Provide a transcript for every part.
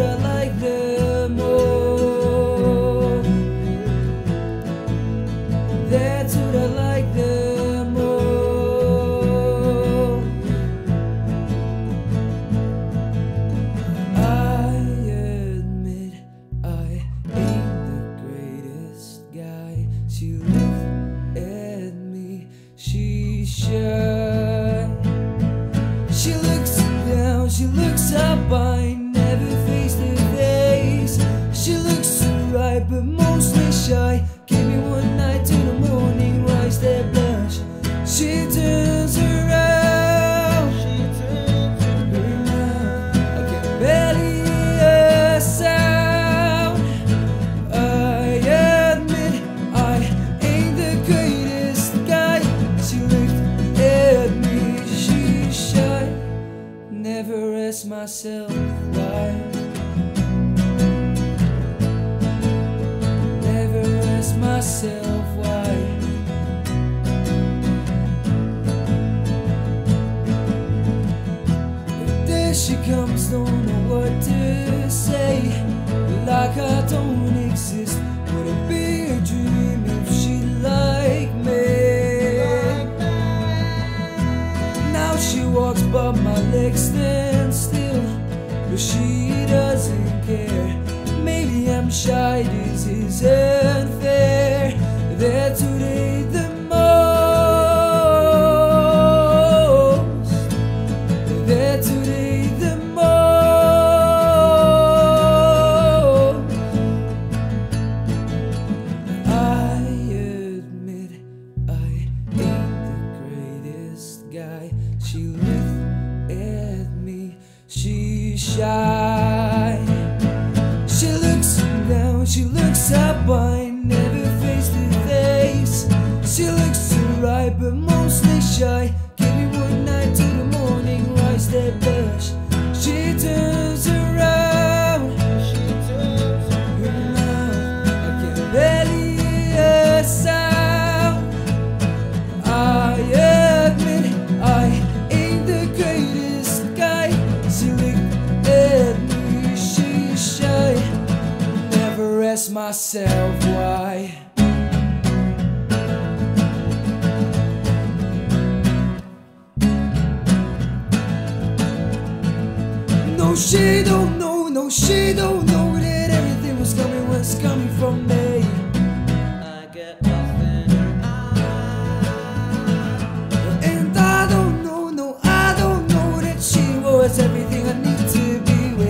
just like them all. They're just like them all. I admit I ain't the greatest guy. She looked at me, she shy. She looks down, she looks up, I never face to face. She looks right, but mostly shy. Give me one night till the morning rise, that blush. She turns around, I can barely hear a sound. I admit I ain't the greatest guy. She looked at me, she's shy. Never ask myself why. Myself why. But there she comes, don't know what to say. Like I don't exist. Would it be a dream if she liked me? Now she walks but my legs stand still, but she doesn't care. Maybe I'm shy, this is unfair. They're to hate the most. They're to hate the most. I admit I ain't the greatest guy. She looked at me, she's shy. She looks down, she looks up, I never face the. She looks so right, but mostly shy. Give me one night till the morning rise, that blush. She turns around, I can barely hear a sound. I admit I ain't the greatest guy. She looked at me, she's shy. Never ask myself why. No, she don't know, no, she don't know that everything was coming from me. I get lost in her eyes, and I don't know that she was everything I need to be with.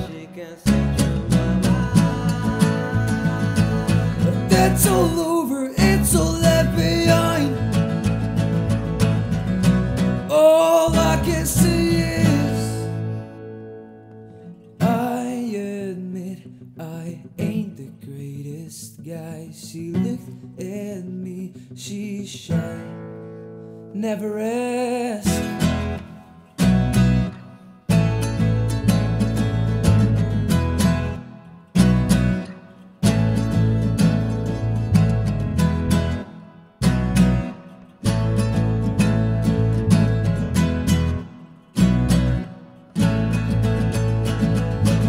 She can see through my mind, but that's all over, it's all left behind. All I can see is I ain't the greatest guy. She looked at me, she's shy. Never ask.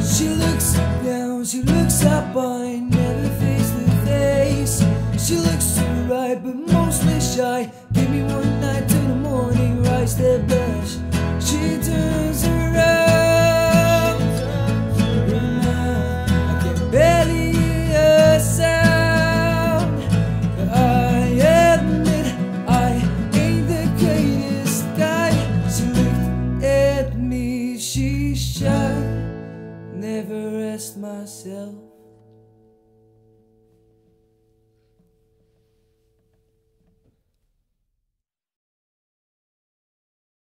She looks down, she looks up, I never face to face. She looks so right, but mostly shy. Give me one night till the morning rise, that blush. She turns around, I can barely hear a sound. I admit I ain't the greatest guy. She looked at me, she's shy. Never asked myself.